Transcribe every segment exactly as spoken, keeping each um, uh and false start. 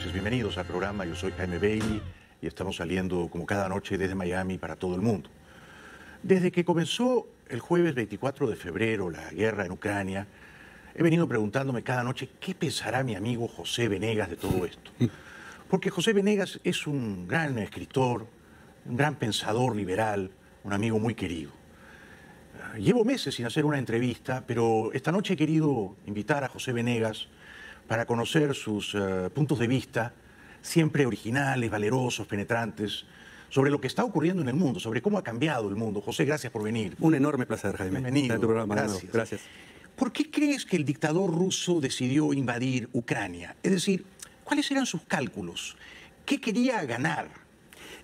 noches, bienvenidos al programa. Yo soy Jaime Bayly y estamos saliendo como cada noche desde Miami para todo el mundo. Desde que comenzó el jueves veinticuatro de febrero la guerra en Ucrania, he venido preguntándome cada noche qué pensará mi amigo José Venegas de todo esto. Porque José Venegas es un gran escritor, un gran pensador liberal, un amigo muy querido. Llevo meses sin hacer una entrevista, pero esta noche he querido invitar a José Venegas para conocer sus uh, puntos de vista, siempre originales, valerosos, penetrantes, sobre lo que está ocurriendo en el mundo, sobre cómo ha cambiado el mundo. José, gracias por venir. Un enorme placer, Jaime. Bienvenido. Tu programa, gracias. gracias. ¿Por qué crees que el dictador ruso decidió invadir Ucrania? Es decir, ¿cuáles eran sus cálculos? ¿Qué quería ganar?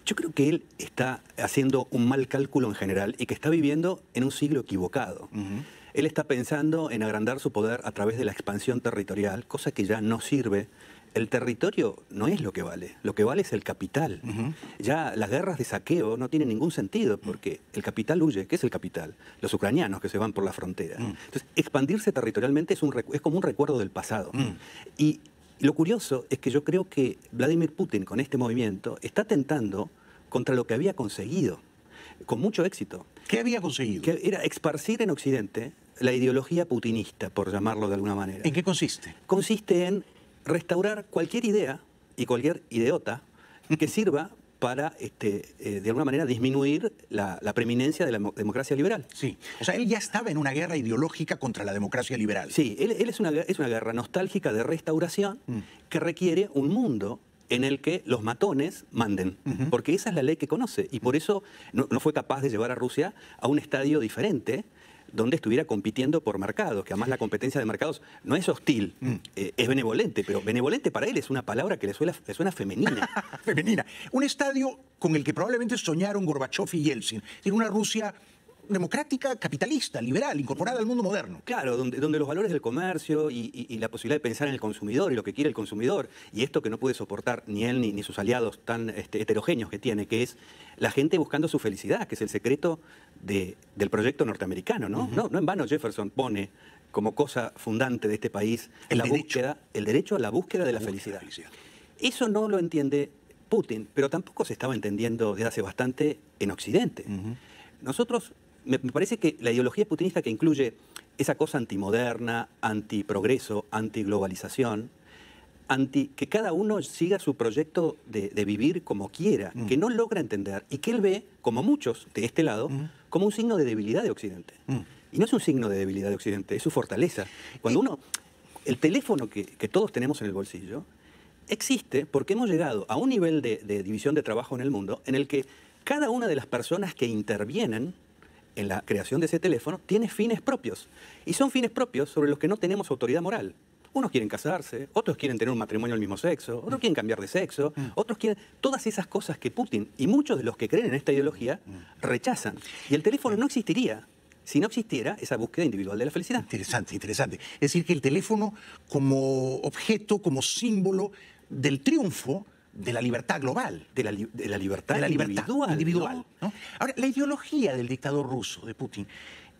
Yo creo que él está haciendo un mal cálculo en general y que está viviendo en un siglo equivocado. Uh-huh. Él está pensando en agrandar su poder a través de la expansión territorial, cosa que ya no sirve. El territorio no es lo que vale, lo que vale es el capital. Uh-huh. Ya las guerras de saqueo no tienen ningún sentido porque el capital huye. ¿Qué es el capital? Los ucranianos que se van por la frontera. Uh-huh. Entonces, expandirse territorialmente es, un, es como un recuerdo del pasado. Uh-huh. Y lo curioso es que yo creo que Vladimir Putin con este movimiento está atentando contra lo que había conseguido, con mucho éxito. ¿Qué había conseguido? Que era esparcir en Occidente la ideología putinista, por llamarlo de alguna manera. ¿En qué consiste? Consiste en restaurar cualquier idea y cualquier ideota que sirva para, este, eh, de alguna manera, disminuir la, la preeminencia de la democracia liberal. Sí, o sea, él ya estaba en una guerra ideológica contra la democracia liberal. Sí, él, él es, una, es una guerra nostálgica de restauración mm. que requiere un mundo en el que los matones manden, uh-huh. porque esa es la ley que conoce, y por eso no, no fue capaz de llevar a Rusia a un estadio diferente, donde estuviera compitiendo por mercados, que además la competencia de mercados no es hostil, mm. eh, es benevolente, pero benevolente para él es una palabra que le suena, le suena femenina. Femenina. Un estadio con el que probablemente soñaron Gorbachev y Yeltsin. Es decir, una Rusia democrática, capitalista, liberal, incorporada al mundo moderno. Claro, donde, donde los valores del comercio y, y, y la posibilidad de pensar en el consumidor y lo que quiere el consumidor, y esto que no puede soportar ni él ni, ni sus aliados tan este, heterogéneos que tiene, que es la gente buscando su felicidad, que es el secreto de, del proyecto norteamericano, ¿no? Uh-huh. No, no en vano Jefferson pone como cosa fundante de este país el, la derecho. Búsqueda, el derecho a la búsqueda de la, la felicidad. felicidad. Eso no lo entiende Putin, pero tampoco se estaba entendiendo desde hace bastante en Occidente. Uh-huh. Nosotros... Me parece que la ideología putinista que incluye esa cosa antimoderna, antiprogreso, antiglobalización, anti, que cada uno siga su proyecto de, de vivir como quiera, mm. que no logra entender y que él ve, como muchos de este lado, mm. como un signo de debilidad de Occidente. Mm. Y no es un signo de debilidad de Occidente, es su fortaleza. Cuando y... uno... El teléfono que, que todos tenemos en el bolsillo existe porque hemos llegado a un nivel de, de división de trabajo en el mundo en el que cada una de las personas que intervienen en la creación de ese teléfono, tiene fines propios. Y son fines propios sobre los que no tenemos autoridad moral. Unos quieren casarse, otros quieren tener un matrimonio del mismo sexo, otros mm. quieren cambiar de sexo, mm. otros quieren... Todas esas cosas que Putin y muchos de los que creen en esta ideología mm. rechazan. Y el teléfono no existiría si no existiera esa búsqueda individual de la felicidad. Interesante, interesante. Es decir, que el teléfono como objeto, como símbolo del triunfo de la libertad global. De la, li de la libertad, de la libertad individual. individual ¿no? ¿no? Ahora, la ideología del dictador ruso, de Putin,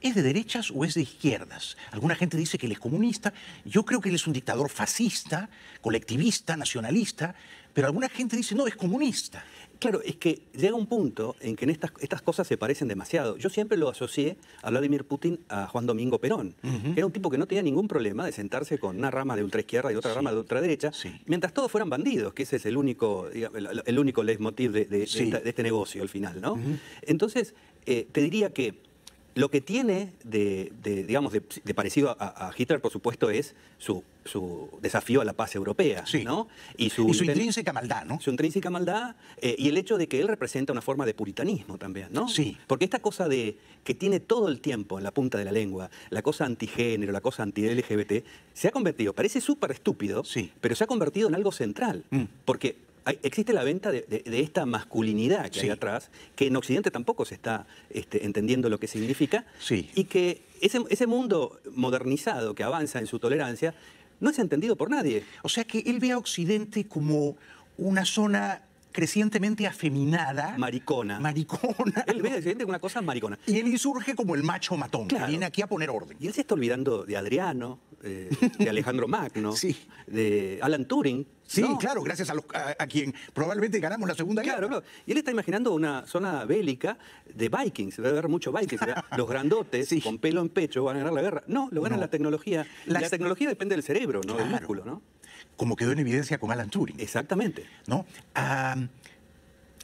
¿es de derechas o es de izquierdas? Alguna gente dice que él es comunista. Yo creo que él es un dictador fascista, colectivista, nacionalista. Pero alguna gente dice, no, es comunista. Claro, es que llega un punto en que en estas, estas cosas se parecen demasiado. Yo siempre lo asocié a Vladimir Putin a Juan Domingo Perón. Uh-huh. Era un tipo que no tenía ningún problema de sentarse con una rama de ultraizquierda y otra sí. rama de ultraderecha, sí. mientras todos fueran bandidos, que ese es el único, el, el único leitmotiv de, de, sí. de, esta, de este negocio al final, ¿no? Uh-huh. Entonces, eh, te diría que lo que tiene de, de, digamos, de, de parecido a, a Hitler, por supuesto, es su, su desafío a la paz europea, sí. ¿no? Y su, y su intrínseca maldad, ¿no? Su intrínseca maldad eh, y el hecho de que él representa una forma de puritanismo también, ¿no? Sí. Porque esta cosa de que tiene todo el tiempo en la punta de la lengua, la cosa antigénero, la cosa anti-L G B T, se ha convertido, parece súper estúpido, sí. pero se ha convertido en algo central, mm. porque... Hay, existe la venta de, de, de esta masculinidad que sí. hay atrás, que en Occidente tampoco se está este, entendiendo lo que significa, sí. y que ese, ese mundo modernizado que avanza en su tolerancia no es entendido por nadie. O sea que él ve a Occidente como una zona crecientemente afeminada. Maricona. Maricona. Él ve a Occidente como una cosa maricona. Y él insurge como el macho matón, claro. que viene aquí a poner orden. Y él se está olvidando de Adriano, eh, de Alejandro Magno, sí, de Alan Turing. Sí, ¿no? Claro, gracias a, los, a, a quien probablemente ganamos la Segunda Guerra. Claro, claro. Y él está imaginando una zona bélica de vikings, va a haber muchos vikings, ¿verdad? Los grandotes, sí, con pelo en pecho, van a ganar la guerra. No, lo ganan no. la tecnología. La, la tecnología depende del cerebro, no, claro, del músculo, ¿no? Como quedó en evidencia con Alan Turing. Exactamente. ¿No? Um,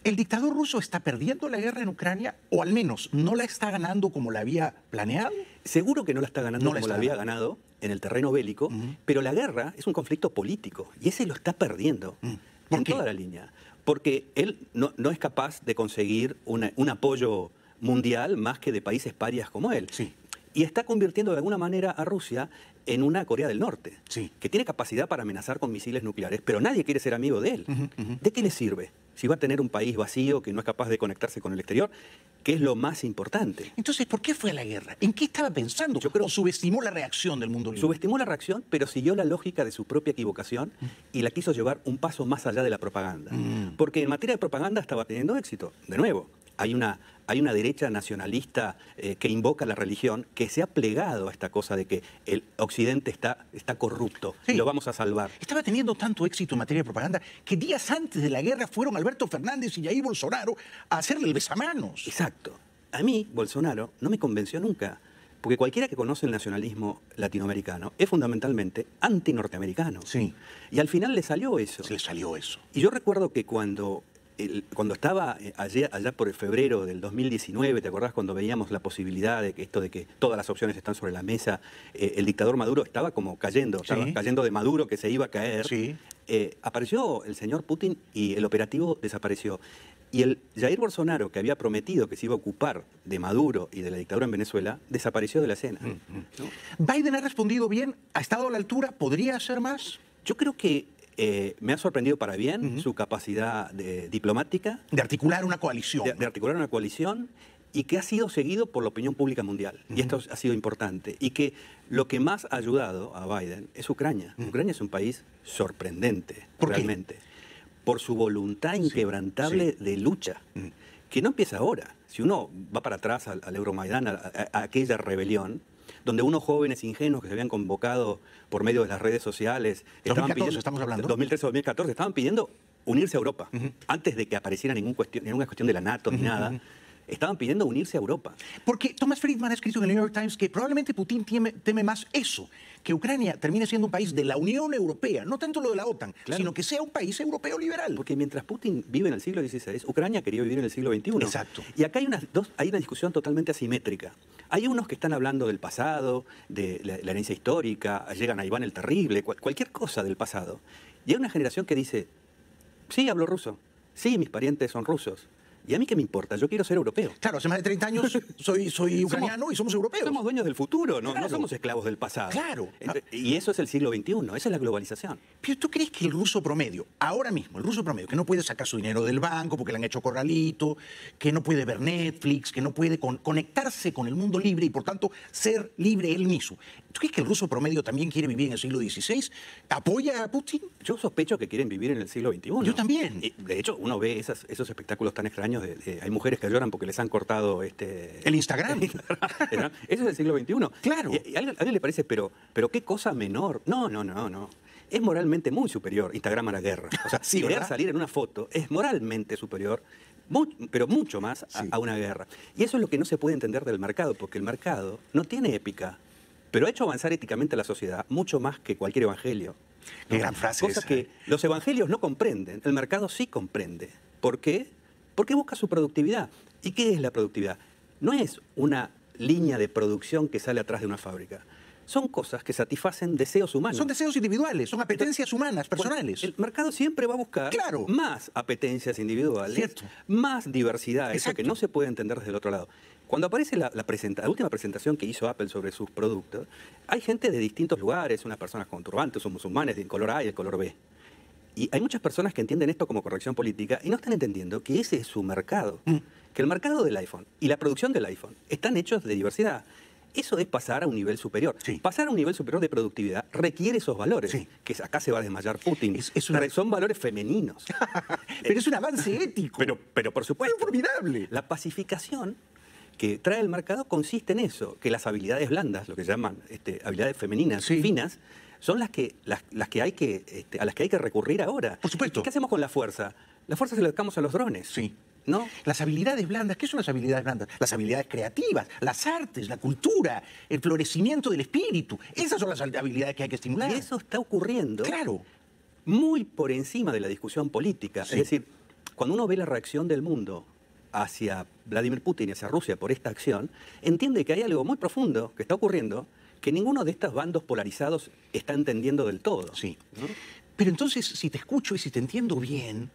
¿El dictador ruso está perdiendo la guerra en Ucrania? O al menos, ¿no la está ganando como la había planeado? Seguro que no la está ganando no como la, la había ganado en el terreno bélico, uh-huh, pero la guerra es un conflicto político y ese lo está perdiendo uh-huh. ¿Por en qué? Toda la línea. Porque él no, no es capaz de conseguir una, un apoyo mundial más que de países parias como él. Sí. Y está convirtiendo de alguna manera a Rusia en una Corea del Norte, sí, que tiene capacidad para amenazar con misiles nucleares, pero nadie quiere ser amigo de él. Uh-huh, uh-huh. ¿De qué le sirve? Si va a tener un país vacío que no es capaz de conectarse con el exterior, que es lo más importante. Entonces, ¿por qué fue a la guerra? ¿En qué estaba pensando? Yo creo, ¿o subestimó la reacción del mundo libre? Subestimó la reacción, pero siguió la lógica de su propia equivocación mm. y la quiso llevar un paso más allá de la propaganda. Mm. Porque en materia de propaganda estaba teniendo éxito. De nuevo, hay una... Hay una derecha nacionalista eh, que invoca la religión que se ha plegado a esta cosa de que el Occidente está, está corrupto, sí, y lo vamos a salvar. Estaba teniendo tanto éxito en materia de propaganda que días antes de la guerra fueron Alberto Fernández y Jair Bolsonaro a hacerle el besamanos. Exacto. A mí, Bolsonaro, no me convenció nunca. Porque cualquiera que conoce el nacionalismo latinoamericano es fundamentalmente antinorteamericano. Sí. Y al final le salió eso. Se le salió eso. Y yo recuerdo que cuando... Cuando estaba allá, allá por el febrero del dos mil diecinueve, ¿te acordás cuando veíamos la posibilidad de que esto de que todas las opciones están sobre la mesa? Eh, el dictador Maduro estaba como cayendo, sí, estaba cayendo de Maduro que se iba a caer. Sí. Eh, apareció el señor Putin y el operativo desapareció. Y el Jair Bolsonaro, que había prometido que se iba a ocupar de Maduro y de la dictadura en Venezuela, desapareció de la escena. Mm-hmm. ¿No? ¿Biden ha respondido bien? ¿Ha estado a la altura? ¿Podría hacer más? Yo creo que... Eh, me ha sorprendido para bien uh-huh. su capacidad de, diplomática. De articular una coalición. De, de articular una coalición y que ha sido seguido por la opinión pública mundial. Uh-huh. Y esto ha sido importante. Y que lo que más ha ayudado a Biden es Ucrania. Uh-huh. Ucrania es un país sorprendente, ¿por realmente? ¿Qué? Por su voluntad inquebrantable, sí, sí, de lucha. Uh-huh. Que no empieza ahora. Si uno va para atrás al, al Euromaidan, a, a, a aquella rebelión, donde unos jóvenes ingenuos que se habían convocado por medio de las redes sociales... dos mil catorce, estaban pidiendo, estamos hablando. dos mil trece a dos mil catorce, estaban pidiendo unirse a Europa. Uh-huh. Antes de que apareciera ningún cuestión, ninguna cuestión de la NATO ni uh-huh. nada, estaban pidiendo unirse a Europa. Porque Thomas Friedman ha escrito en el New York Times que probablemente Putin teme, teme más eso, que Ucrania termine siendo un país de la Unión Europea, no tanto lo de la OTAN, claro, sino que sea un país europeo liberal. Porque mientras Putin vive en el siglo dieciséis, Ucrania quería vivir en el siglo veintiuno. Exacto. Y acá hay una, dos, hay una discusión totalmente asimétrica. Hay unos que están hablando del pasado, de la, la herencia histórica, llegan a Iván el Terrible, cual, cualquier cosa del pasado. Y hay una generación que dice, sí, hablo ruso, sí, mis parientes son rusos. ¿Y a mí qué me importa? Yo quiero ser europeo. Claro, hace más de treinta años soy, soy ucraniano y somos europeos. Somos dueños del futuro, no, claro, no somos esclavos del pasado. Claro. Entre, y eso es el siglo veintiuno, esa es la globalización. Pero ¿tú crees que el ruso promedio, ahora mismo, el ruso promedio, que no puede sacar su dinero del banco porque le han hecho corralito, que no puede ver Netflix, que no puede con, conectarse con el mundo libre y, por tanto, ser libre él mismo? ¿Tú crees que el ruso promedio también quiere vivir en el siglo dieciséis? ¿Apoya a Putin? Yo sospecho que quieren vivir en el siglo veintiuno. Yo también. Y, de hecho, uno ve esas, esos espectáculos tan extraños. De, de, hay mujeres que lloran porque les han cortado este... El Instagram. El Instagram. Eso es el siglo veintiuno. Claro. Y, y a, alguien, a alguien le parece, pero, pero qué cosa menor. No, no, no, no. Es moralmente muy superior Instagram a la guerra. O sea, sí, querer salir en una foto es moralmente superior, muy, pero mucho más a, sí, a una guerra. Y eso es lo que no se puede entender del mercado, porque el mercado no tiene épica, pero ha hecho avanzar éticamente a la sociedad mucho más que cualquier evangelio. Qué gran frase esa. Cosa que los evangelios no comprenden, el mercado sí comprende. ¿Por qué? Porque busca su productividad. ¿Y qué es la productividad? No es una línea de producción que sale atrás de una fábrica. Son cosas que satisfacen deseos humanos. Son deseos individuales, son apetencias Entonces, humanas, personales. Pues, el mercado siempre va a buscar, claro, más apetencias individuales, cierto, más diversidad, eso que no se puede entender desde el otro lado. Cuando aparece la, la, presenta, la última presentación que hizo Apple sobre sus productos, hay gente de distintos lugares, unas personas con turbantes, son musulmanes, de color A y el color B. Y hay muchas personas que entienden esto como corrección política y no están entendiendo que ese es su mercado. Mm. Que el mercado del iPhone y la producción del iPhone están hechos de diversidad. Eso es pasar a un nivel superior. Sí. Pasar a un nivel superior de productividad requiere esos valores. Sí. Que acá se va a desmayar Putin. Es, es una... Son valores femeninos. Pero es un avance ético. Pero, pero por supuesto. Es formidable. La pacificación que trae el mercado consiste en eso, que las habilidades blandas, lo que llaman este, habilidades femeninas, sí, finas, son las que, las, las que hay que, este, a las que hay que recurrir ahora. Por supuesto. ¿Qué hacemos con la fuerza? La fuerza se la dedicamos a los drones. Sí. ¿No? Las habilidades blandas, ¿qué son las habilidades blandas? Las habilidades creativas, las artes, la cultura, el florecimiento del espíritu. Esas son las habilidades que hay que estimular. Y eso está ocurriendo. Claro. Muy por encima de la discusión política. Sí. Es decir, cuando uno ve la reacción del mundo hacia Vladimir Putin y hacia Rusia por esta acción, entiende que hay algo muy profundo que está ocurriendo que ninguno de estos bandos polarizados está entendiendo del todo. Sí. ¿No? Pero entonces, si te escucho y si te entiendo bien,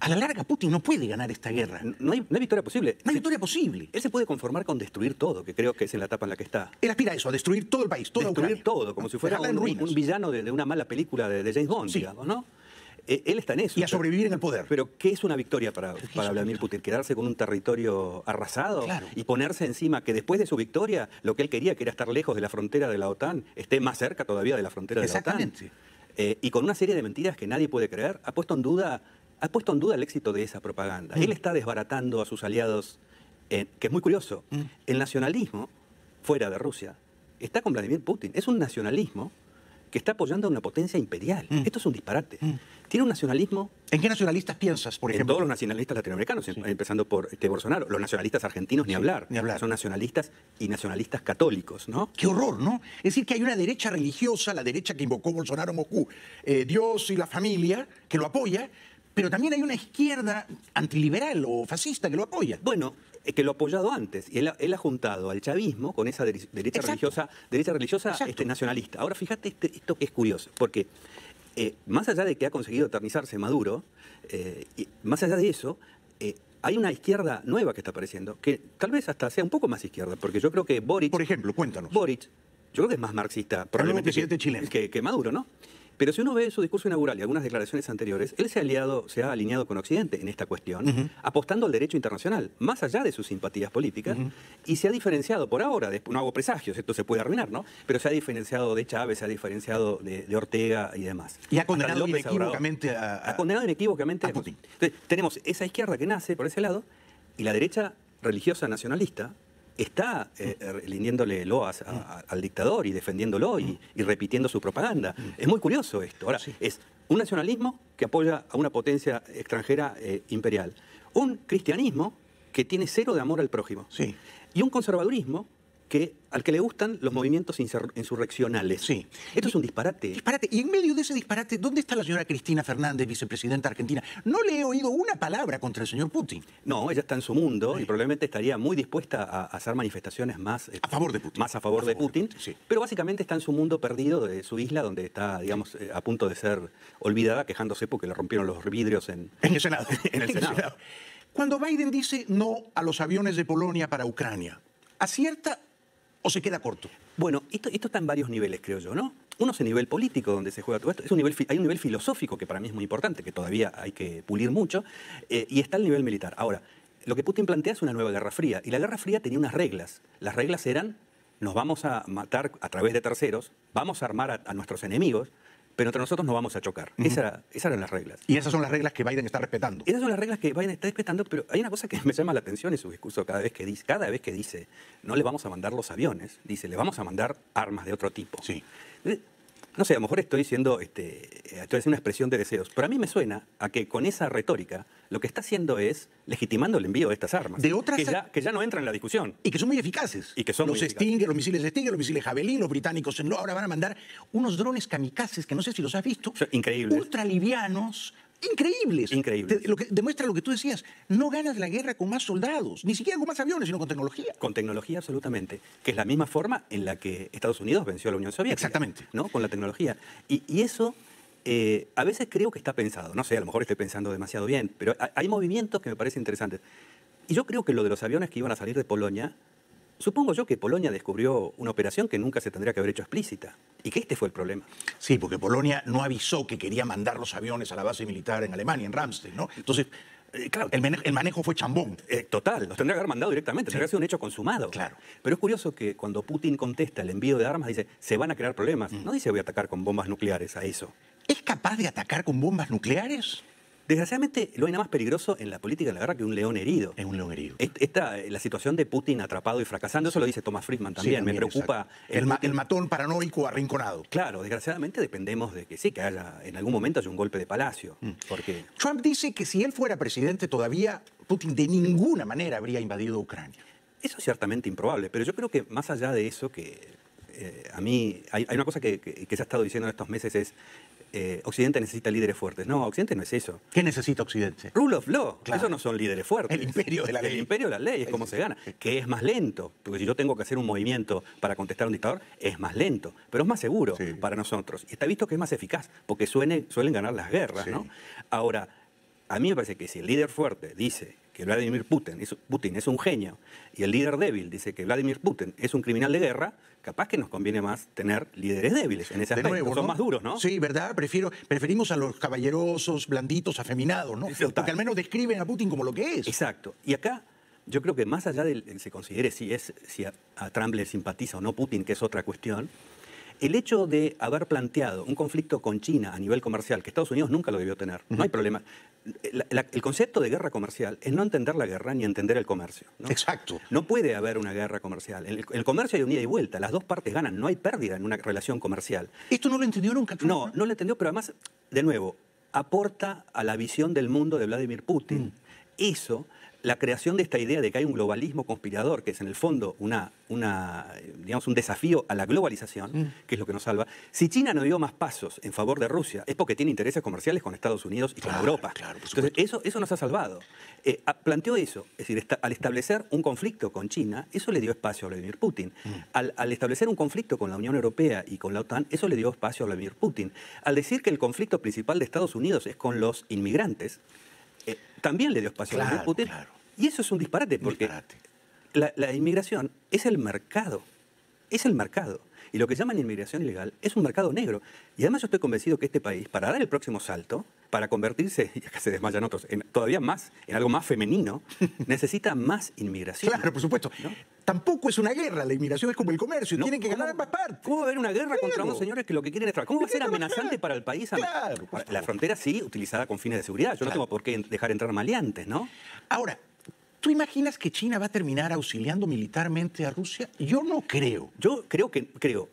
a la larga Putin no puede ganar esta guerra. No hay, no hay victoria posible. No hay victoria posible. Él se puede conformar con destruir todo, que creo que es en la etapa en la que está. Él aspira a eso, a destruir todo el país, toda Ucrania. Destruir todo, como si fuera un, un villano de, de una mala película de, de James Bond, sí, digamos, ¿no? Él está en eso. Y a sobrevivir en el poder. Pero ¿qué es una victoria para, para Vladimir Putin? ¿Quedarse con un territorio arrasado? Claro. Y ponerse encima que después de su victoria, lo que él quería, que era estar lejos de la frontera de la OTAN, esté más cerca todavía de la frontera de la OTAN. Exactamente. Eh, y con una serie de mentiras que nadie puede creer, ha puesto en duda, ha puesto en duda el éxito de esa propaganda. Mm. Él está desbaratando a sus aliados, eh, que es muy curioso. Mm. El nacionalismo, fuera de Rusia, está con Vladimir Putin. Es un nacionalismo que está apoyando a una potencia imperial. Mm. Esto es un disparate. Mm. Tiene un nacionalismo... ¿En qué nacionalistas piensas, por ejemplo? En todos los nacionalistas latinoamericanos, sí, empezando por este, Bolsonaro. Los nacionalistas argentinos, ni, sí, hablar. ni hablar. Son nacionalistas y nacionalistas católicos, ¿no? ¡Qué horror!, ¿no? Es decir, que hay una derecha religiosa, la derecha que invocó Bolsonaro en Moscú, eh, Dios y la familia, que lo apoya, pero también hay una izquierda antiliberal o fascista que lo apoya. Bueno, que lo ha apoyado antes. Y él ha, él ha juntado al chavismo con esa derecha, exacto, religiosa, derecha religiosa este, nacionalista. Ahora, fíjate este, esto que es curioso, porque eh, más allá de que ha conseguido eternizarse Maduro, eh, y más allá de eso, eh, hay una izquierda nueva que está apareciendo, que tal vez hasta sea un poco más izquierda, porque yo creo que Boric... Por ejemplo, cuéntanos. Boric, yo creo que es más marxista probablemente que, que, que Maduro, ¿no? Pero si uno ve su discurso inaugural y algunas declaraciones anteriores, él se ha, aliado, se ha alineado con Occidente en esta cuestión, uh-huh, apostando al derecho internacional, más allá de sus simpatías políticas, uh-huh, y se ha diferenciado por ahora, de, no hago presagios, esto se puede arruinar, ¿no? Pero se ha diferenciado de Chávez, se ha diferenciado de, de Ortega y demás. Y ha condenado inequívocamente a, a, ha condenado inequívocamente a Putin. Entonces, tenemos esa izquierda que nace por ese lado y la derecha religiosa nacionalista está eh, mm. rindiéndole loas a, a, al dictador y defendiéndolo mm. y, y repitiendo su propaganda. Mm. Es muy curioso esto. Ahora, sí, es un nacionalismo que apoya a una potencia extranjera eh, imperial, un cristianismo que tiene cero de amor al prójimo, sí, y un conservadurismo que, al que le gustan los movimientos insurreccionales. Sí. Esto y, es un disparate. Disparate. Y en medio de ese disparate, ¿dónde está la señora Cristina Fernández, vicepresidenta argentina? No le he oído una palabra contra el señor Putin. No, ella está en su mundo, sí, y probablemente estaría muy dispuesta a, a hacer manifestaciones más... Eh, a favor de Putin. Más a favor, a favor de Putin. De Putin, sí. Pero básicamente está en su mundo perdido, de su isla, donde está, digamos, eh, a punto de ser olvidada, quejándose porque le rompieron los vidrios en... En el Senado. en el Senado. En el Senado. Cuando Biden dice no a los aviones de Polonia para Ucrania, ¿acierta o se queda corto? Bueno, esto, esto está en varios niveles, creo yo, ¿no? Uno es el nivel político donde se juega todo esto. Es un nivel, hay un nivel filosófico que para mí es muy importante, que todavía hay que pulir mucho. Eh, y está el nivel militar. Ahora, lo que Putin plantea es una nueva Guerra Fría. Y la Guerra Fría tenía unas reglas. Las reglas eran, nos vamos a matar a través de terceros, vamos a armar a, a nuestros enemigos, pero entre nosotros no vamos a chocar. Uh-huh. Esa, esas eran las reglas. Y esas son las reglas que Biden está respetando. Esas son las reglas que Biden está respetando, pero hay una cosa que me llama la atención en su discurso cada vez que dice, cada vez que dice, no le vamos a mandar los aviones, dice, le vamos a mandar armas de otro tipo. Sí. No sé, a lo mejor estoy diciendo, este, estoy haciendo una expresión de deseos, pero a mí me suena a que con esa retórica lo que está haciendo es legitimando el envío de estas armas. De otras... Que ya, que ya no entran en la discusión. Y que son muy eficaces. Y que son los muy eficaces. Stinger, los misiles Stinger, los misiles Javelin, los británicos en... Ahora van a mandar unos drones kamikazes, que no sé si los has visto. Increíbles. Ultralivianos. Increíbles. Increíbles. Te, lo que demuestra lo que tú decías. No ganas la guerra con más soldados, ni siquiera con más aviones, sino con tecnología. Con tecnología, absolutamente. Que es la misma forma en la que Estados Unidos venció a la Unión Soviética. Exactamente. ¿No? Con la tecnología. Y, y eso eh, a veces creo que está pensado. No sé, a lo mejor estoy pensando demasiado bien, pero hay movimientos que me parecen interesantes. Y yo creo que lo de los aviones que iban a salir de Polonia, supongo yo que Polonia descubrió una operación que nunca se tendría que haber hecho explícita. Y que este fue el problema. Sí, porque Polonia no avisó que quería mandar los aviones a la base militar en Alemania, en Ramstein, ¿no? Entonces, eh, claro, el manejo, el manejo fue chambón. Eh, total, los tendría que haber mandado directamente, sí, tendría que ser un hecho consumado. Claro. Pero es curioso que cuando Putin contesta el envío de armas, dice, se van a crear problemas. Mm. No dice, voy a atacar con bombas nucleares a eso. ¿Es capaz de atacar con bombas nucleares? Desgraciadamente, no hay nada más peligroso en la política de la guerra que un león herido. Es un león herido. Esta, la situación de Putin atrapado y fracasando, eso lo dice Thomas Friedman también. Sí, también me preocupa. El, el matón paranoico arrinconado. Claro, desgraciadamente dependemos de que sí, que haya en algún momento haya un golpe de palacio. Mm. Porque Trump dice que si él fuera presidente todavía, Putin de ninguna manera habría invadido Ucrania. Eso es ciertamente improbable, pero yo creo que más allá de eso, que eh, a mí hay, hay una cosa que, que, que se ha estado diciendo en estos meses es eh, Occidente necesita líderes fuertes. No, Occidente no es eso. ¿Qué necesita Occidente? Rule of law. Claro. Eso no son líderes fuertes. El imperio de la ley. El imperio de la ley es como se gana. Que es más lento, porque si yo tengo que hacer un movimiento para contestar a un dictador, es más lento, pero es más seguro sí. para nosotros. Y está visto que es más eficaz, porque suene, suelen ganar las guerras, sí. ¿no? Ahora, a mí me parece que si el líder fuerte dice que Vladimir Putin es, Putin es un genio, y el líder débil dice que Vladimir Putin es un criminal de guerra, capaz que nos conviene más tener líderes débiles en ese aspecto. De nuevo, son ¿no? más duros, ¿no? Sí, ¿verdad? Prefiero, preferimos a los caballerosos, blanditos, afeminados, ¿no? Total. Porque al menos describen a Putin como lo que es. Exacto. Y acá yo creo que más allá de que se considere si, es, si a, a Trump le simpatiza o no Putin, que es otra cuestión, el hecho de haber planteado un conflicto con China a nivel comercial, que Estados Unidos nunca lo debió tener, no hay problema. La, la, el concepto de guerra comercial es no entender la guerra ni entender el comercio, ¿no? Exacto. No puede haber una guerra comercial. El, el comercio hay un ida y vuelta, las dos partes ganan, no hay pérdida en una relación comercial. ¿Esto no lo entendió nunca? No, no lo entendió, pero además, de nuevo, aporta a la visión del mundo de Vladimir Putin. Mm. Eso, la creación de esta idea de que hay un globalismo conspirador, que es en el fondo una, una, digamos, un desafío a la globalización, mm. que es lo que nos salva. Si China no dio más pasos en favor de Rusia, es porque tiene intereses comerciales con Estados Unidos y claro, con Europa. Claro, entonces, eso, eso nos ha salvado. Eh, planteó eso, es decir, esta, al establecer un conflicto con China, eso le dio espacio a Vladimir Putin. Mm. Al, al establecer un conflicto con la Unión Europea y con la OTAN, eso le dio espacio a Vladimir Putin. Al decir que el conflicto principal de Estados Unidos es con los inmigrantes, Eh, también le dio espacio claro, a Vladimir Putin. Claro. Y eso es un disparate, porque disparate. La, la inmigración es el mercado. Es el mercado. Y lo que llaman inmigración ilegal es un mercado negro. Y además yo estoy convencido que este país, para dar el próximo salto, para convertirse, y acá se desmayan otros, en, todavía más, en algo más femenino, necesita más inmigración. Claro, por supuesto. ¿No? Tampoco es una guerra, la inmigración es como el comercio, no, tienen que ganar ambas partes. ¿Cómo va a haber una guerra claro. contra unos señores que lo que quieren es trabajar? ¿Cómo va a ser amenazante para el país? Claro, pues, la frontera sí, utilizada con fines de seguridad. Yo claro. no tengo por qué dejar entrar maleantes, ¿no? Ahora, ¿tú imaginas que China va a terminar auxiliando militarmente a Rusia? Yo no creo. Yo creo que, creo,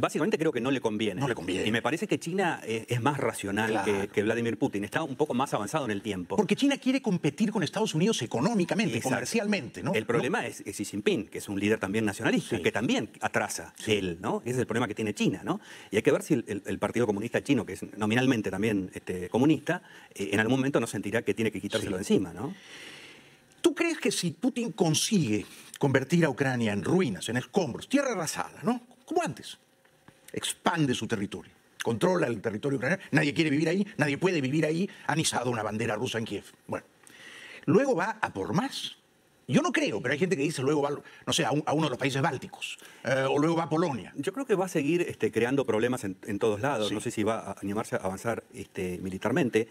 básicamente creo que no le conviene. No le conviene. Y me parece que China es, es más racional claro. que, que Vladimir Putin. Está un poco más avanzado en el tiempo. Porque China quiere competir con Estados Unidos económicamente, exacto. comercialmente, ¿no? El problema ¿no? es, es Xi Jinping, que es un líder también nacionalista, sí. que también atrasa sí. él, ¿no? Ese es el problema que tiene China, ¿no? Y hay que ver si el, el, el Partido Comunista Chino, que es nominalmente también este, comunista, eh, en algún momento no sentirá que tiene que quitárselo sí. de encima, ¿no? ¿Tú crees que si Putin consigue convertir a Ucrania en ruinas, en escombros, tierra arrasada, ¿no? Como antes, expande su territorio, controla el territorio ucraniano, nadie quiere vivir ahí, nadie puede vivir ahí, han izado una bandera rusa en Kiev? Bueno, luego va a por más. Yo no creo, pero hay gente que dice luego va, no sé, a, un, a uno de los países bálticos, eh, o luego va a Polonia. Yo creo que va a seguir este, creando problemas en, en todos lados, sí. no sé si va a animarse a avanzar este, militarmente.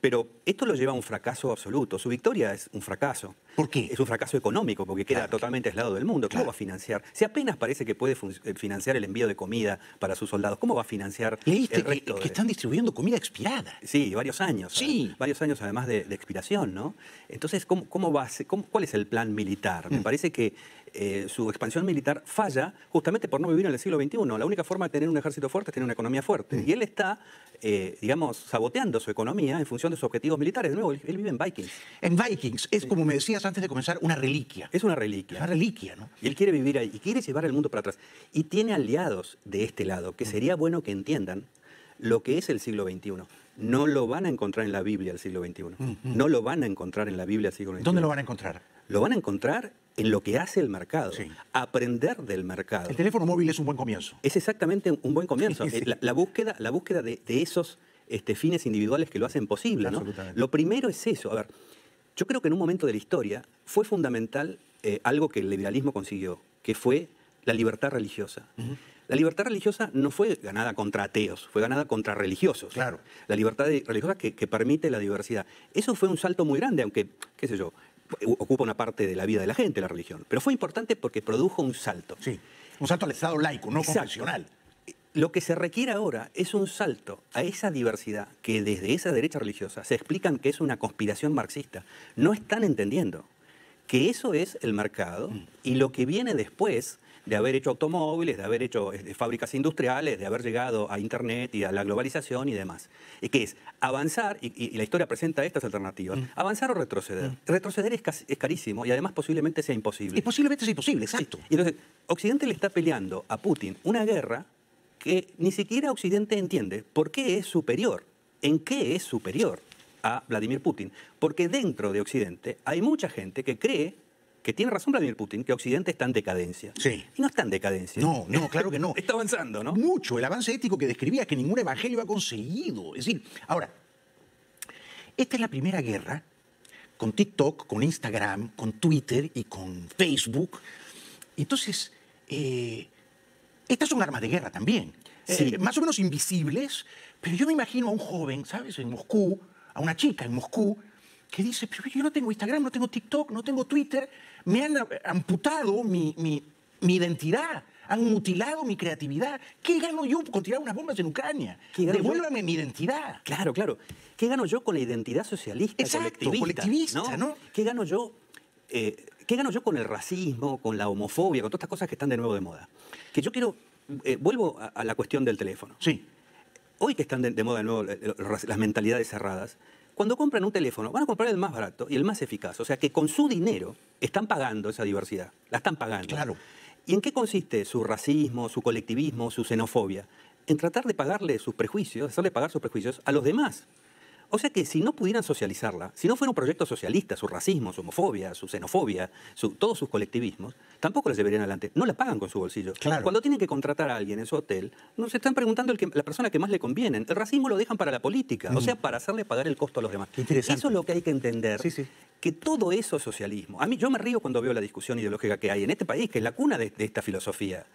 Pero esto lo lleva a un fracaso absoluto. Su victoria es un fracaso. ¿Por qué? Es un fracaso económico, porque queda claro. totalmente aislado del mundo. ¿Cómo claro. va a financiar? Si apenas parece que puede financiar el envío de comida para sus soldados, ¿cómo va a financiar ¿Leíste el resto que, de... que están distribuyendo comida expirada? Sí, varios años. Sí. ¿Sabes? Varios años además de, de expiración, ¿no? Entonces, ¿cómo, cómo va a ser, cómo, ¿cuál es el plan militar? Mm. Me parece que eh, su expansión militar falla justamente por no vivir en el siglo veintiuno. La única forma de tener un ejército fuerte es tener una economía fuerte. Mm. Y él está, eh, digamos, saboteando su economía en función de sus objetivos militares. De nuevo, él vive en Vikings. En Vikings. Es, sí. como me decías antes de comenzar, una reliquia. Es una reliquia. Una reliquia, ¿no? Y él quiere vivir ahí y quiere llevar el mundo para atrás. Y tiene aliados de este lado que sería bueno que entiendan lo que es el siglo veintiuno. No lo van a encontrar en la Biblia el siglo veintiuno. Mm-hmm. No lo van a encontrar en la Biblia el siglo veintiuno. ¿Dónde lo van a encontrar? Lo van a encontrar en lo que hace el mercado, sí. aprender del mercado. El teléfono móvil es un buen comienzo. Es exactamente un buen comienzo. Sí, sí. La, la búsqueda, la búsqueda de, de esos... Este, fines individuales que lo hacen posible, ¿no? Lo primero es eso. A ver, yo creo que en un momento de la historia fue fundamental eh, algo que el liberalismo consiguió, que fue la libertad religiosa. Uh-huh. La libertad religiosa no fue ganada contra ateos, fue ganada contra religiosos. Claro. La libertad religiosa que, que permite la diversidad. Eso fue un salto muy grande, aunque, qué sé yo, ocupa una parte de la vida de la gente, la religión. Pero fue importante porque produjo un salto. Sí, un salto al Estado laico, no exacto. confesional. Lo que se requiere ahora es un salto a esa diversidad que desde esa derecha religiosa se explican que es una conspiración marxista. No están entendiendo que eso es el mercado y lo que viene después de haber hecho automóviles, de haber hecho fábricas industriales, de haber llegado a Internet y a la globalización y demás. Y que es avanzar, y, y la historia presenta estas alternativas, mm. avanzar o retroceder. Mm. Retroceder es, es carísimo y además posiblemente sea imposible. Y posiblemente sea imposible, exacto. Sí. Y entonces, Occidente le está peleando a Putin una guerra que ni siquiera Occidente entiende por qué es superior, en qué es superior a Vladimir Putin. Porque dentro de Occidente hay mucha gente que cree que tiene razón Vladimir Putin, que Occidente está en decadencia. Sí. Y no está en decadencia. No, no, claro que no. Está avanzando, ¿no? Mucho. El avance ético que describía que ningún evangelio ha conseguido. Es decir, ahora, esta es la primera guerra con TikTok, con Instagram, con Twitter y con Facebook. Entonces, eh, estas son armas de guerra también, sí. eh, más o menos invisibles, pero yo me imagino a un joven, ¿sabes?, en Moscú, a una chica en Moscú, que dice, pero yo no tengo Instagram, no tengo TikTok, no tengo Twitter, me han amputado mi, mi, mi identidad, han mutilado mi creatividad. ¿Qué gano yo con tirar unas bombas en Ucrania? Devuélvame yo? mi identidad. Claro, claro. ¿Qué gano yo con la identidad socialista, Exacto, colectivista? colectivista ¿no? ¿no? ¿Qué gano yo, eh, ¿Qué gano yo con el racismo, con la homofobia, con todas estas cosas que están de nuevo de moda? Que yo quiero... Eh, vuelvo a, a la cuestión del teléfono. Sí. Hoy que están de, de moda de nuevo las mentalidades cerradas, cuando compran un teléfono van a comprar el más barato y el más eficaz. O sea que con su dinero están pagando esa diversidad. La están pagando. Claro. ¿Y en qué consiste su racismo, su colectivismo, su xenofobia? En tratar de pagarle sus prejuicios, hacerle pagar sus prejuicios a los demás. O sea que si no pudieran socializarla, si no fuera un proyecto socialista, su racismo, su homofobia, su xenofobia, su, todos sus colectivismos, tampoco las llevarían adelante. No la pagan con su bolsillo. Claro. Cuando tienen que contratar a alguien en su hotel, no se están preguntando el que, la persona que más le conviene. El racismo lo dejan para la política, mm. o sea, para hacerle pagar el costo a los demás. Interesante. Eso es lo que hay que entender. Sí, sí. Que todo eso es socialismo. A mí yo me río cuando veo la discusión ideológica que hay en este país, que es la cuna de, de esta filosofía.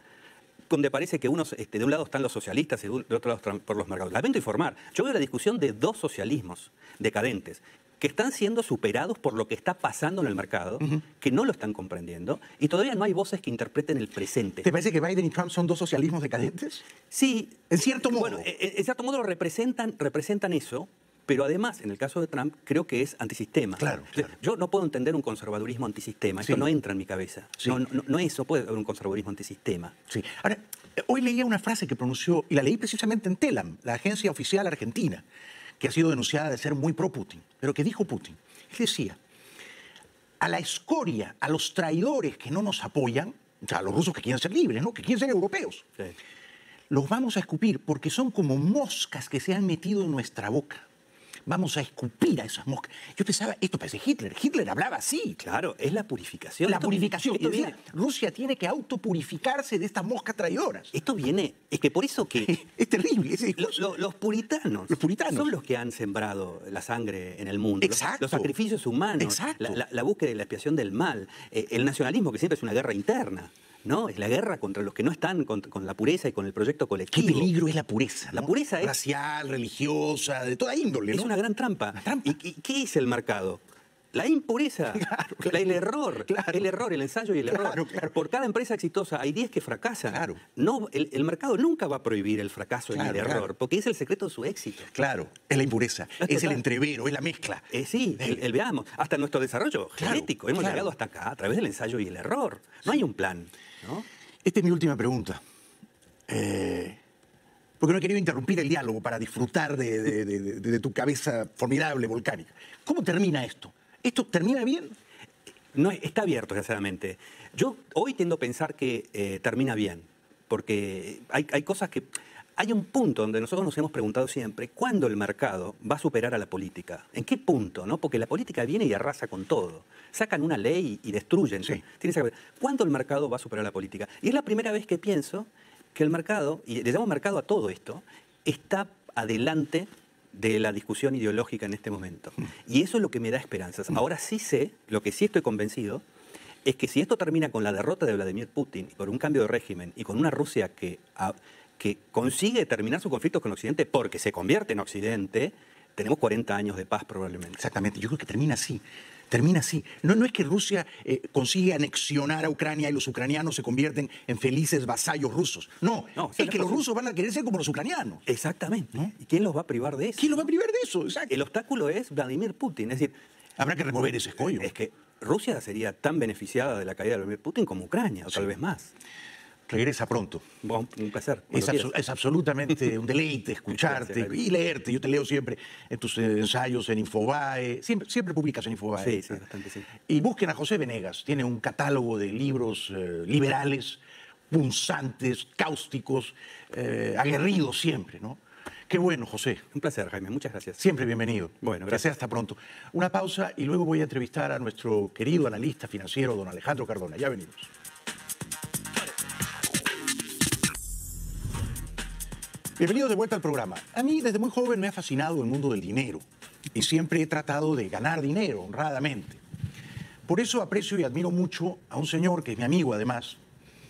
Donde parece que unos, este, de un lado están los socialistas y de otro lado por los mercados. Lamento informar, yo veo la discusión de dos socialismos decadentes que están siendo superados por lo que está pasando en el mercado, uh-huh. que no lo están comprendiendo, y todavía no hay voces que interpreten el presente. ¿Te parece que Biden y Trump son dos socialismos decadentes? Sí. En cierto modo. Bueno, en cierto modo representan, representan eso, pero además, en el caso de Trump, creo que es antisistema. Claro, claro. Yo no puedo entender un conservadurismo antisistema. Sí. Eso no entra en mi cabeza. Sí. No, no, no eso puede haber un conservadurismo antisistema. Sí. Ahora, hoy leía una frase que pronunció, y la leí precisamente en Telam, la agencia oficial argentina, que ha sido denunciada de ser muy pro-Putin, pero que dijo Putin. Él decía, a la escoria, a los traidores que no nos apoyan, o sea, a los rusos que quieren ser libres, ¿no?, que quieren ser europeos, sí. los vamos a escupir porque son como moscas que se han metido en nuestra boca. Vamos a escupir a esas moscas. Yo pensaba, esto parece Hitler. Hitler hablaba así. Claro, es la purificación. La esto purificación. Viene, esto viene, Rusia tiene que autopurificarse de estas moscas traidoras. Esto viene... Es que por eso que... es terrible. Es los, los, los, puritanos los puritanos son los que han sembrado la sangre en el mundo. Exacto. Los, los sacrificios humanos. Exacto. La, la, la búsqueda y la expiación del mal. Eh, el nacionalismo, que siempre es una guerra interna. No, es la guerra contra los que no están con, con la pureza y con el proyecto colectivo. Qué peligro es la pureza, ¿no? La pureza es... racial, religiosa, de toda índole, ¿no? Es una gran trampa. Una trampa. ¿Y, y qué es el mercado? La impureza, claro, claro, el error, claro. el error, el ensayo y el claro, error. Claro. Por cada empresa exitosa hay diez que fracasan. Claro. No, el, el mercado nunca va a prohibir el fracaso claro, y el claro. error, porque es el secreto de su éxito. Claro, es la impureza, no, es, es el entrevero, es la mezcla. Eh, sí, el, el, el veamos. Hasta nuestro desarrollo claro, genético hemos claro. llegado hasta acá a través del ensayo y el error. No hay un plan, ¿no? Esta es mi última pregunta. Eh... Porque no he querido interrumpir el diálogo para disfrutar de, de, de, de, de tu cabeza formidable, volcánica. ¿Cómo termina esto? ¿Esto termina bien? No, está abierto, desgraciadamente. Yo hoy tiendo a pensar que eh, termina bien, porque hay, hay cosas que... Hay un punto donde nosotros nos hemos preguntado siempre cuándo el mercado va a superar a la política. ¿En qué punto? ¿No? Porque la política viene y arrasa con todo. Sacan una ley y destruyen. Sí. ¿Cuándo el mercado va a superar a la política? Y es la primera vez que pienso que el mercado, y le llamo mercado a todo esto, está adelante de la discusión ideológica en este momento. Y eso es lo que me da esperanzas. Ahora sí sé, lo que sí estoy convencido, es que si esto termina con la derrota de Vladimir Putin, por un cambio de régimen y con una Rusia que, a, que consigue terminar sus conflictos con Occidente porque se convierte en Occidente, tenemos cuarenta años de paz probablemente. Exactamente, yo creo que termina así. termina así. No, no es que Rusia eh, consigue anexionar a Ucrania y los ucranianos se convierten en felices vasallos rusos. No, no es que los rusos van a querer ser como los ucranianos. Exactamente. ¿No? ¿Y quién los va a privar de eso? ¿Quién los va a privar de eso? Exacto. El obstáculo es Vladimir Putin. Es decir, habrá que remover ese escollo. Es que Rusia sería tan beneficiada de la caída de Vladimir Putin como Ucrania, o sí, tal vez más. Regresa pronto. Bueno, un placer. Es, abso es absolutamente un deleite escucharte y leerte. Yo te leo siempre en tus ensayos en Infobae. Siempre, siempre publicas en Infobae. Sí, sí, bastante, sí. Y busquen a José Venegas. Tiene un catálogo de libros eh, liberales, punzantes, cáusticos, eh, aguerridos siempre, ¿no? Qué bueno, José. Un placer, Jaime. Muchas gracias. Siempre bienvenido. Bueno, gracias. Gracias, hasta pronto. Una pausa y luego voy a entrevistar a nuestro querido analista financiero, don Alejandro Cardona. Ya venimos. Bienvenidos de vuelta al programa. A mí desde muy joven me ha fascinado el mundo del dinero y siempre he tratado de ganar dinero honradamente. Por eso aprecio y admiro mucho a un señor que es mi amigo además,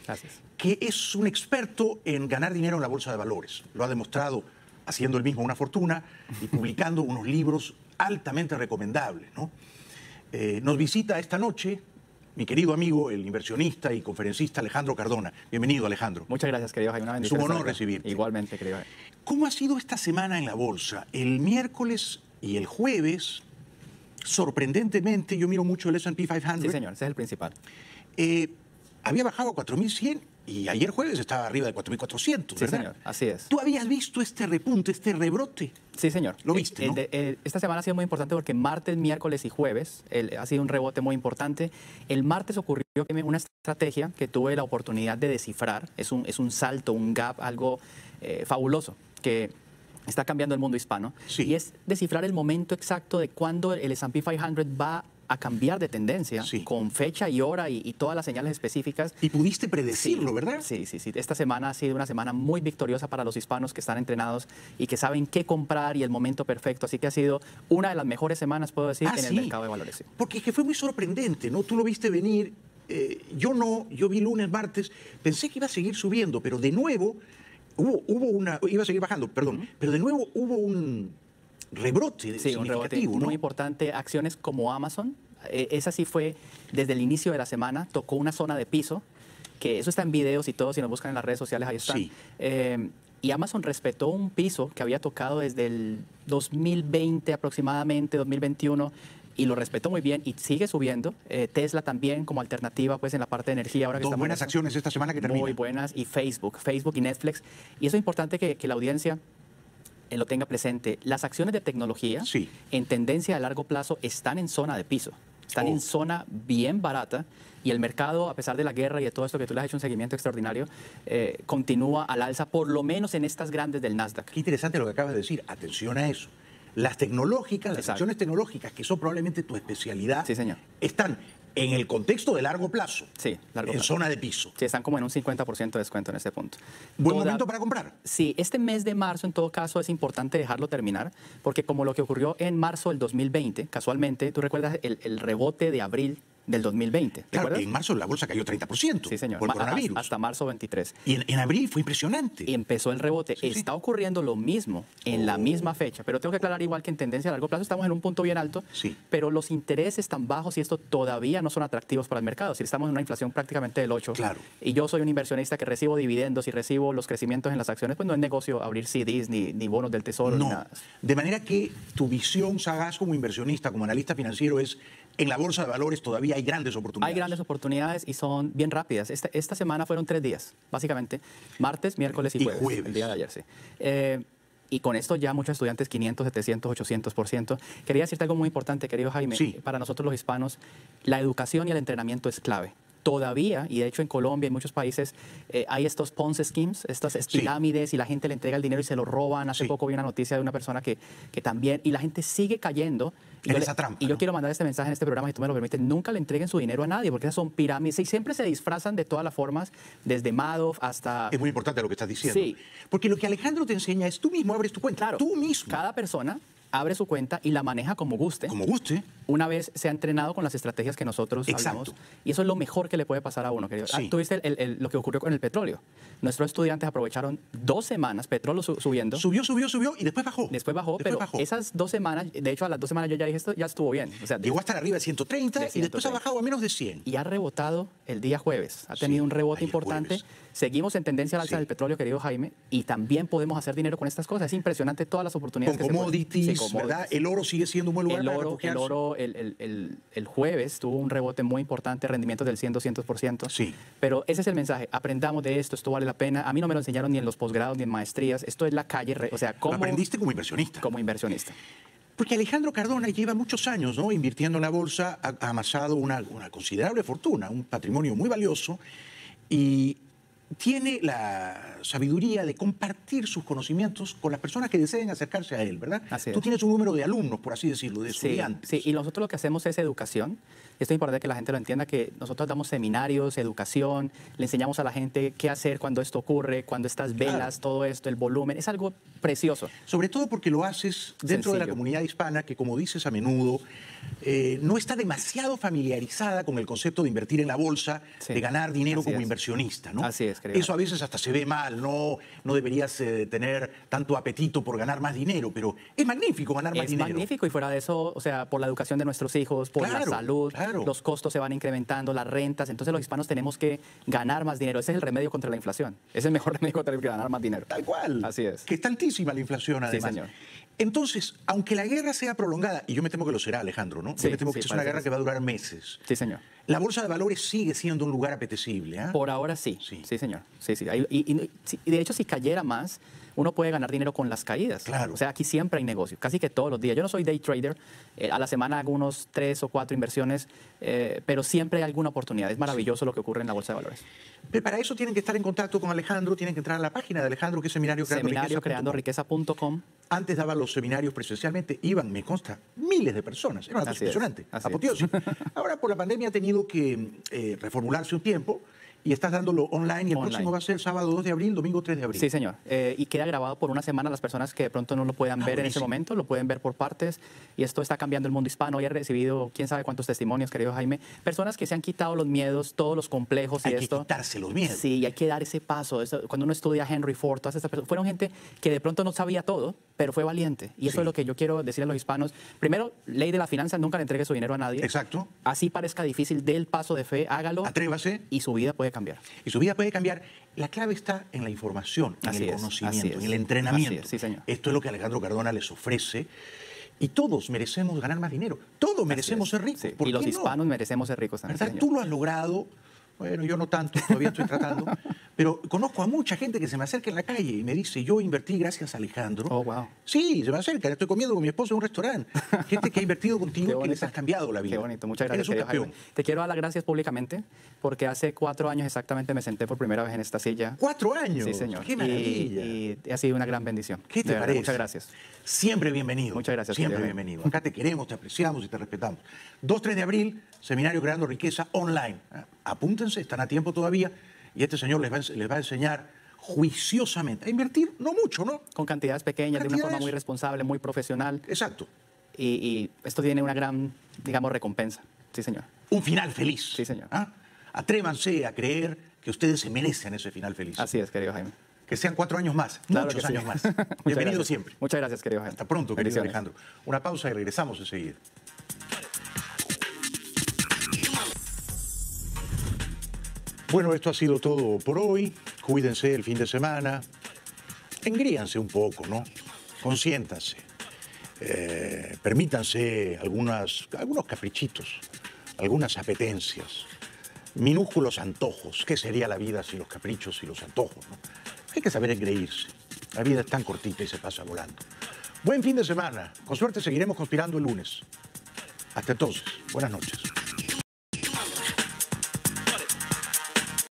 gracias, que es un experto en ganar dinero en la bolsa de valores. Lo ha demostrado haciendo él mismo una fortuna y publicando unos libros altamente recomendables, ¿no? Eh, nos visita esta noche mi querido amigo, el inversionista y conferencista Alejandro Cardona. Bienvenido, Alejandro. Muchas gracias, querido Jaime. Una bendición. Es un honor recibirte. Igualmente, querido. ¿Cómo ha sido esta semana en la bolsa? El miércoles y el jueves, sorprendentemente, yo miro mucho el ese and pe quinientos. Sí, señor, ese es el principal. Eh, había bajado a cuatro mil cien y ayer jueves estaba arriba de cuatro mil cuatrocientos, ¿verdad? Sí, señor, así es. ¿Tú habías visto este repunte, este rebrote? Sí, señor. Lo viste, ¿no? Esta semana ha sido muy importante porque martes, miércoles y jueves el, ha sido un rebote muy importante. El martes ocurrió una estrategia que tuve la oportunidad de descifrar. Es un, es un salto, un gap, algo eh, fabuloso que está cambiando el mundo hispano. Sí. Y es descifrar el momento exacto de cuándo el ese and pe quinientos va a cambiar de tendencia, sí, con fecha y hora y, y todas las señales específicas. Y pudiste predecirlo, sí, ¿verdad? Sí, sí, sí. Esta semana ha sido una semana muy victoriosa para los hispanos que están entrenados y que saben qué comprar y el momento perfecto. Así que ha sido una de las mejores semanas, puedo decir, ah, en sí, el mercado de valores. Sí. Porque es que fue muy sorprendente, ¿no? Tú lo viste venir, eh, yo no, yo vi lunes, martes, pensé que iba a seguir subiendo, pero de nuevo hubo, hubo una... Iba a seguir bajando, perdón, uh-huh, pero de nuevo hubo un... rebrote, sí, un rebote, ¿no? Muy importante. Acciones como Amazon, eh, esa sí fue desde el inicio de la semana, tocó una zona de piso, que eso está en videos y todo, si nos buscan en las redes sociales, ahí están. Sí. Eh, y Amazon respetó un piso que había tocado desde el dos mil veinte aproximadamente, dos mil veintiuno, y lo respetó muy bien y sigue subiendo. Eh, Tesla también como alternativa pues en la parte de energía. Ahora que Dos buenas acciones esta semana que termina. Muy buenas, y Facebook, Facebook y Netflix. Y eso es importante que, que la audiencia lo tenga presente. Las acciones de tecnología, sí, en tendencia a largo plazo están en zona de piso, están oh. en zona bien barata, y el mercado, a pesar de la guerra y de todo esto que tú le has hecho un seguimiento extraordinario, eh, continúa al alza, por lo menos en estas grandes del Nasdaq. Qué interesante lo que acabas de decir, atención a eso. Las tecnológicas, las Exacto. acciones tecnológicas, que son probablemente tu especialidad, sí, señor, están en el contexto de largo plazo, sí, largo plazo, en zona de piso. Sí, están como en un cincuenta por ciento de descuento en este punto. ¿Buen Toda, momento para comprar? Sí, este mes de marzo, en todo caso, es importante dejarlo terminar, porque como lo que ocurrió en marzo del dos mil veinte, casualmente, tú recuerdas el, el rebote de abril del dos mil veinte. Claro, en marzo la bolsa cayó treinta por ciento, sí, señor, por el coronavirus. Hasta marzo veintitrés. Y en, en abril fue impresionante. Y empezó el rebote. Sí, está sí. ocurriendo lo mismo en oh. la misma fecha, pero tengo que aclarar igual que en tendencia a largo plazo estamos en un punto bien alto, sí, pero los intereses tan bajos y esto todavía no son atractivos para el mercado. Si estamos en una inflación prácticamente del ocho, claro, y yo soy un inversionista que recibo dividendos y recibo los crecimientos en las acciones, pues no es negocio abrir ce des ni, ni bonos del tesoro. No, ni nada. De manera que tu visión sagaz como inversionista, como analista financiero es: en la bolsa de valores todavía hay grandes oportunidades. Hay grandes oportunidades y son bien rápidas. Esta, esta semana fueron tres días, básicamente. Martes, miércoles y jueves. Y jueves. El día de ayer, sí. Eh, y con esto ya muchos estudiantes, quinientos, setecientos, ochocientos por ciento. Quería decirte algo muy importante, querido Jaime. Sí. Para nosotros los hispanos, la educación y el entrenamiento es clave. Todavía, y de hecho en Colombia y en muchos países, eh, hay estos Ponzi schemes, estas sí. pirámides, y la gente le entrega el dinero y se lo roban. Hace sí. poco vi una noticia de una persona que, que también, y la gente sigue cayendo. Y, en yo, esa le, trampa, y ¿no? yo quiero mandar este mensaje en este programa, si tú me lo permites: nunca le entreguen su dinero a nadie, porque esas son pirámides y siempre se disfrazan de todas las formas, desde Madoff hasta... Es muy importante lo que estás diciendo. Sí. Porque lo que Alejandro te enseña es: tú mismo abres tu cuenta. Claro, tú mismo. Cada persona abre su cuenta y la maneja como guste. Como guste. Una vez se ha entrenado con las estrategias que nosotros hablamos. Y eso es lo mejor que le puede pasar a uno, querido. Sí. Ah, tú viste el, el, el, lo que ocurrió con el petróleo. Nuestros estudiantes aprovecharon dos semanas, petróleo su, subiendo. Subió, subió, subió y después bajó. Después bajó, después pero bajó. Esas dos semanas, de hecho a las dos semanas yo ya dije esto, ya estuvo bien. O sea, de, llegó hasta arriba de ciento treinta, de ciento treinta y después ha bajado a menos de cien. Y ha rebotado el día jueves. Ha tenido sí, un rebote importante. Jueves. Seguimos en tendencia al alza sí. del petróleo, querido Jaime, y también podemos hacer dinero con estas cosas. Es impresionante todas las oportunidades con que commodities, se pueden. Sí, ¿verdad? El oro sigue siendo un buen lugar el para oro, el oro el, el, el, el jueves tuvo un rebote muy importante, rendimientos del cien, doscientos por ciento. Sí. Pero ese es el mensaje. Aprendamos de esto, esto vale la pena. A mí no me lo enseñaron ni en los posgrados ni en maestrías. Esto es la calle. O sea, ¿cómo, lo aprendiste como inversionista? Como inversionista. Porque Alejandro Cardona lleva muchos años, ¿no?, invirtiendo en la bolsa, ha, ha amasado una, una considerable fortuna, un patrimonio muy valioso y tiene la sabiduría de compartir sus conocimientos con las personas que deseen acercarse a él, ¿verdad? Así es. Tú tienes un número de alumnos, por así decirlo, de estudiantes. Sí, sí, y nosotros lo que hacemos es educación. Esto es importante que la gente lo entienda, que nosotros damos seminarios, educación, le enseñamos a la gente qué hacer cuando esto ocurre, cuando estas velas, claro, todo esto, el volumen, es algo precioso. Sobre todo porque lo haces dentro Sencillo. de la comunidad hispana, que como dices a menudo, eh, no está demasiado familiarizada con el concepto de invertir en la bolsa, sí, de ganar dinero Así como es. inversionista, ¿no? Así es, creo. Eso a veces hasta se ve mal, no, no deberías eh, tener tanto apetito por ganar más dinero, pero es magnífico ganar más es dinero. Es magnífico y fuera de eso, o sea, por la educación de nuestros hijos, por claro, la salud... Claro. Los costos se van incrementando, las rentas. Entonces los hispanos tenemos que ganar más dinero. Ese es el remedio contra la inflación. Es el mejor remedio contra el que ganar más dinero. Tal cual. Así es. Que está altísima la inflación, además. Sí, señor. Entonces, aunque la guerra sea prolongada, y yo me temo que lo será, Alejandro, ¿no? Sí, yo me temo sí, que es una guerra que va a durar meses. Sí, señor. La bolsa de valores sigue siendo un lugar apetecible, ¿eh? Por ahora sí. Sí, sí señor. Sí, sí. Y, y, y de hecho, si cayera más, uno puede ganar dinero con las caídas. Claro. O sea, aquí siempre hay negocio, casi que todos los días. Yo no soy day trader. Eh, a la semana hago unos tres o cuatro inversiones, eh, pero siempre hay alguna oportunidad. Es maravilloso sí. lo que ocurre en la bolsa de valores. Pero para eso tienen que estar en contacto con Alejandro, tienen que entrar a la página de Alejandro, que es Seminario Creando Riqueza punto com. creando riqueza punto com. Antes daba los seminarios presencialmente, iban, me consta, miles de personas. Era una cosa impresionante, apoteosis. Ahora, por la pandemia, ha tenido que eh, reformularse un tiempo y estás dándolo online y el online. próximo va a ser el sábado dos de abril, domingo tres de abril. Sí, señor. Eh, y queda grabado por una semana. Las personas que de pronto no lo puedan ah, ver buenísimo. en ese momento, lo pueden ver por partes. Y esto está cambiando el mundo hispano. Hoy he recibido quién sabe cuántos testimonios, querido Jaime. Personas que se han quitado los miedos, todos los complejos y hay esto. Hay que quitarse los miedos. Sí, y hay que dar ese paso. Eso, cuando uno estudia Henry Ford, todas estas personas, fueron gente que de pronto no sabía todo, pero fue valiente. Y eso sí. es lo que yo quiero decir a los hispanos. Primero, ley de la finanza, nunca le entregue su dinero a nadie. Exacto. Así parezca difícil, dé el paso de fe, hágalo. Atrévase. Y su vida puede cambiar. Y su vida puede cambiar. La clave está en la información, en así el es, conocimiento, en el entrenamiento. Es, sí, señor. Esto es lo que Alejandro Cardona les ofrece. Y todos merecemos ganar más dinero. Todos merecemos ser ricos. Sí. ¿Por y qué los no? hispanos merecemos ser ricos también. Señor. Tú lo has logrado. Bueno, yo no tanto, todavía estoy tratando. Pero conozco a mucha gente que se me acerca en la calle y me dice, yo invertí gracias a Alejandro. Oh, wow. Sí, se me acerca, estoy comiendo con mi esposo en un restaurante. Gente que ha invertido contigo, que les has cambiado la vida. Qué bonito, muchas gracias. Eres un campeón. Te quiero dar las gracias públicamente porque hace cuatro años exactamente me senté por primera vez en esta silla. ¿Cuatro años? Sí, señor. ¡Qué maravilla! Y, y ha sido una gran bendición. ¿Qué te parece? Muchas gracias. Siempre bienvenido. Muchas gracias. Siempre bienvenido. Acá te queremos, te apreciamos y te respetamos. dos, tres de abril, Seminario Creando Riqueza online. Apúntense, están a tiempo todavía y este señor les va, les va a enseñar juiciosamente a invertir, no mucho, ¿no? Con cantidades pequeñas, cantidades de una forma muy responsable, muy profesional. Exacto. Y, y esto tiene una gran, digamos, recompensa. Sí, señor. Un final feliz. Sí, señor. ¿Ah? Atrévanse a creer que ustedes se merecen ese final feliz. Así es, querido Jaime. Que sean cuatro años más, claro muchos años sí. más. Bienvenido gracias. siempre. Muchas gracias, querido Jaime. Hasta pronto, querido Alejandro. Una pausa y regresamos enseguida. Bueno, esto ha sido todo por hoy. Cuídense el fin de semana. Engríanse un poco, ¿no? Consiéntanse. Eh, permítanse algunas, algunos caprichitos, algunas apetencias, minúsculos antojos. ¿Qué sería la vida sin los caprichos y los antojos, no? Hay que saber engreírse. La vida es tan cortita y se pasa volando. Buen fin de semana. Con suerte seguiremos conspirando el lunes. Hasta entonces. Buenas noches.